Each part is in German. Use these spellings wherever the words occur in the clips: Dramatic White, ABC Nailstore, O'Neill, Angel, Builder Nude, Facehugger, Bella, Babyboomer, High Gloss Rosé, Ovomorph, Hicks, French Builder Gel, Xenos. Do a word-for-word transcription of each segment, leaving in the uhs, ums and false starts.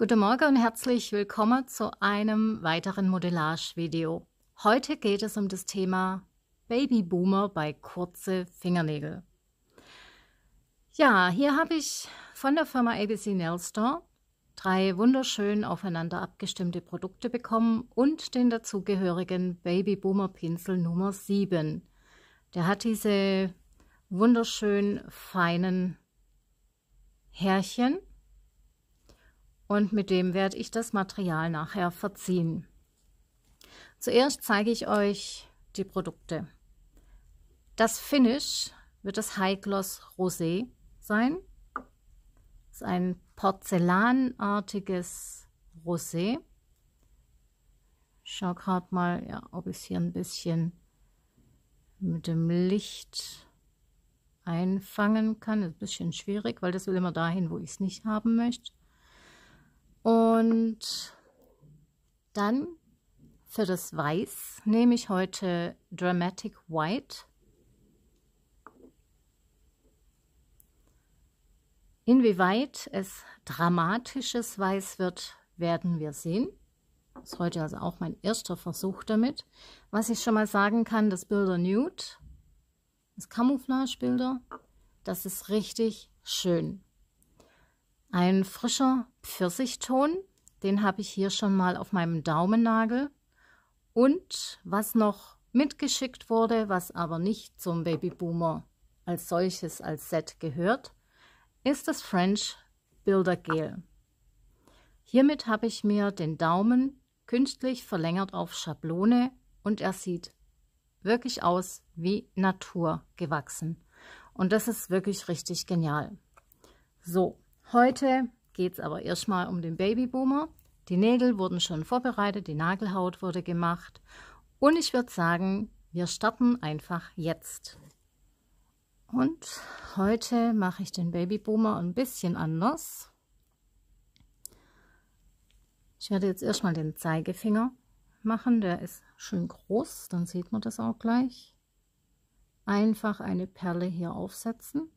Guten Morgen und herzlich willkommen zu einem weiteren Modellage-Video. Heute geht es um das Thema Babyboomer bei kurzen Fingernägeln. Ja, hier habe ich von der Firma A B C Nailstore drei wunderschön aufeinander abgestimmte Produkte bekommen und den dazugehörigen Babyboomer Pinsel Nummer sieben. Der hat diese wunderschön feinen Härchen. Und mit dem werde ich das Material nachher verziehen. Zuerst zeige ich euch die Produkte. Das Finish wird das High Gloss Rosé sein. Das ist ein porzellanartiges Rosé. Ich schaue gerade mal, ja, ob ich es hier ein bisschen mit dem Licht einfangen kann. Das ist ein bisschen schwierig, weil das will immer dahin, wo ich es nicht haben möchte. Und dann für das Weiß nehme ich heute Dramatic White . Inwieweit es dramatisches Weiß wird, werden wir sehen. Das ist heute also auch mein erster Versuch damit. Was ich schon mal sagen kann, das Builder Nude, das Camouflage Bilder, das ist richtig schön. Ein frischer Pfirsichton, den habe ich hier schon mal auf meinem Daumennagel. Und was noch mitgeschickt wurde, was aber nicht zum Babyboomer als solches, als Set gehört, ist das French Builder Gel. Hiermit habe ich mir den Daumen künstlich verlängert auf Schablone und er sieht wirklich aus wie Natur gewachsen. Und das ist wirklich richtig genial. So. Heute geht es aber erstmal um den Babyboomer. Die Nägel wurden schon vorbereitet, die Nagelhaut wurde gemacht. Und ich würde sagen, wir starten einfach jetzt. Und heute mache ich den Babyboomer ein bisschen anders. Ich werde jetzt erstmal den Zeigefinger machen, der ist schön groß, dann sieht man das auch gleich. Einfach eine Perle hier aufsetzen.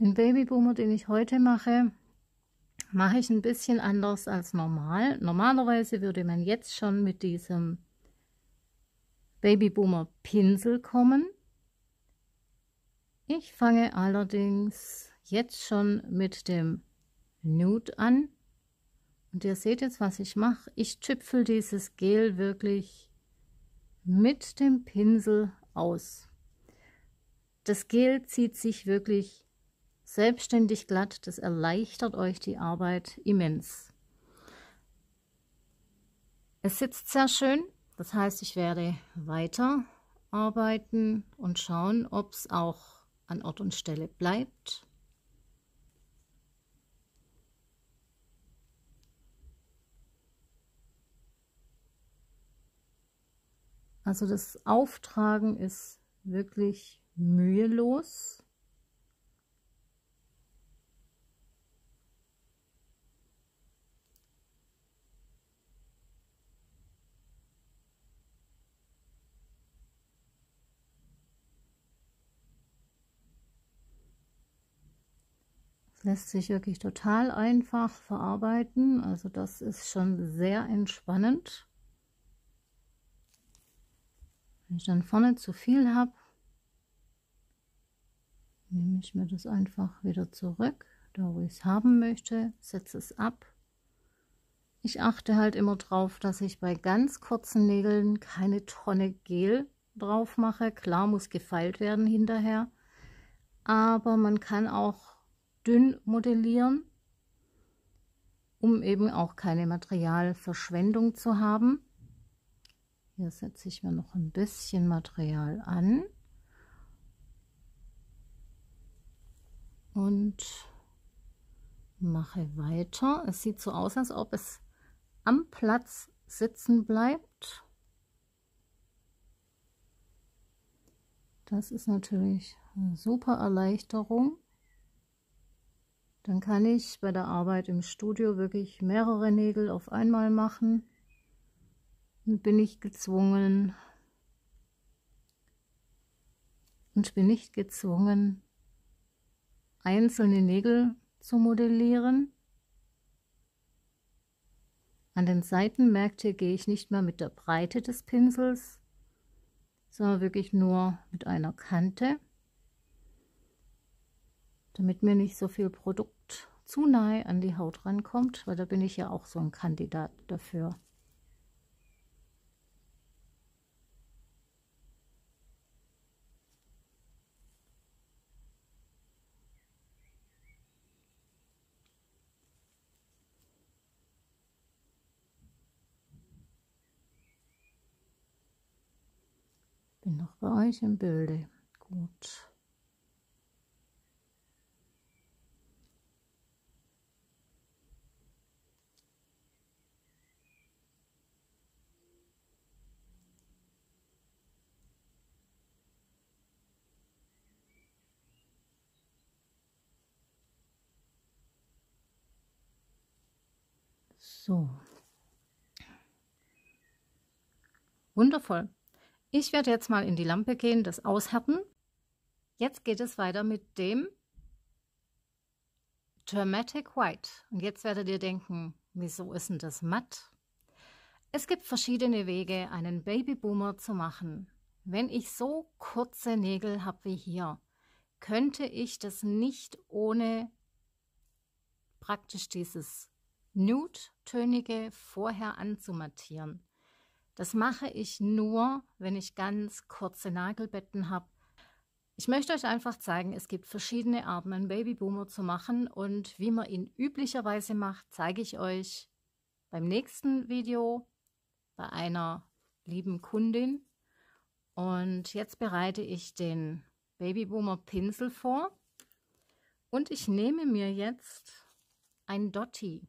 Den Babyboomer, den ich heute mache, mache ich ein bisschen anders als normal. Normalerweise würde man jetzt schon mit diesem Babyboomer Pinsel kommen. Ich fange allerdings jetzt schon mit dem Nude an. Und ihr seht jetzt, was ich mache. Ich tüpfel dieses Gel wirklich mit dem Pinsel aus. Das Gel zieht sich wirklich selbstständig glatt, das erleichtert euch die Arbeit immens. Es sitzt sehr schön, das heißt, ich werde weiter arbeiten und schauen, ob es auch an Ort und Stelle bleibt. Also das Auftragen ist wirklich mühelos. Lässt sich wirklich total einfach verarbeiten, also das ist schon sehr entspannend. Wenn ich dann vorne zu viel habe, nehme ich mir das einfach wieder zurück, da wo ich es haben möchte, setze es ab. Ich achte halt immer drauf, dass ich bei ganz kurzen Nägeln keine Tonne Gel drauf mache. Klar muss gefeilt werden hinterher, aber man kann auch dünn modellieren, um eben auch keine Materialverschwendung zu haben. Hier setze ich mir noch ein bisschen Material an und mache weiter. Es sieht so aus, als ob es am Platz sitzen bleibt. Das ist natürlich eine super Erleichterung. Dann kann ich bei der Arbeit im Studio wirklich mehrere Nägel auf einmal machen. Und bin nicht gezwungen, und ich bin nicht gezwungen, einzelne Nägel zu modellieren. An den Seitenmärkte gehe ich nicht mehr mit der Breite des Pinsels, sondern wirklich nur mit einer Kante, damit mir nicht so viel Produkt zu nahe an die Haut rankommt, weil da bin ich ja auch so ein Kandidat dafür. Bin noch bei euch im Bilde. Gut. So. Wundervoll. Ich werde jetzt mal in die Lampe gehen, das aushärten. Jetzt geht es weiter mit dem Dramatic White. Und jetzt werdet ihr denken, wieso ist denn das matt? Es gibt verschiedene Wege, einen Babyboomer zu machen. Wenn ich so kurze Nägel habe wie hier, könnte ich das nicht ohne praktisch dieses Nude-Tönige vorher anzumattieren. Das mache ich nur, wenn ich ganz kurze Nagelbetten habe. Ich möchte euch einfach zeigen, es gibt verschiedene Arten, einen Babyboomer zu machen, und wie man ihn üblicherweise macht, zeige ich euch beim nächsten Video bei einer lieben Kundin. Und jetzt bereite ich den Babyboomer Pinsel vor und ich nehme mir jetzt ein Dotti.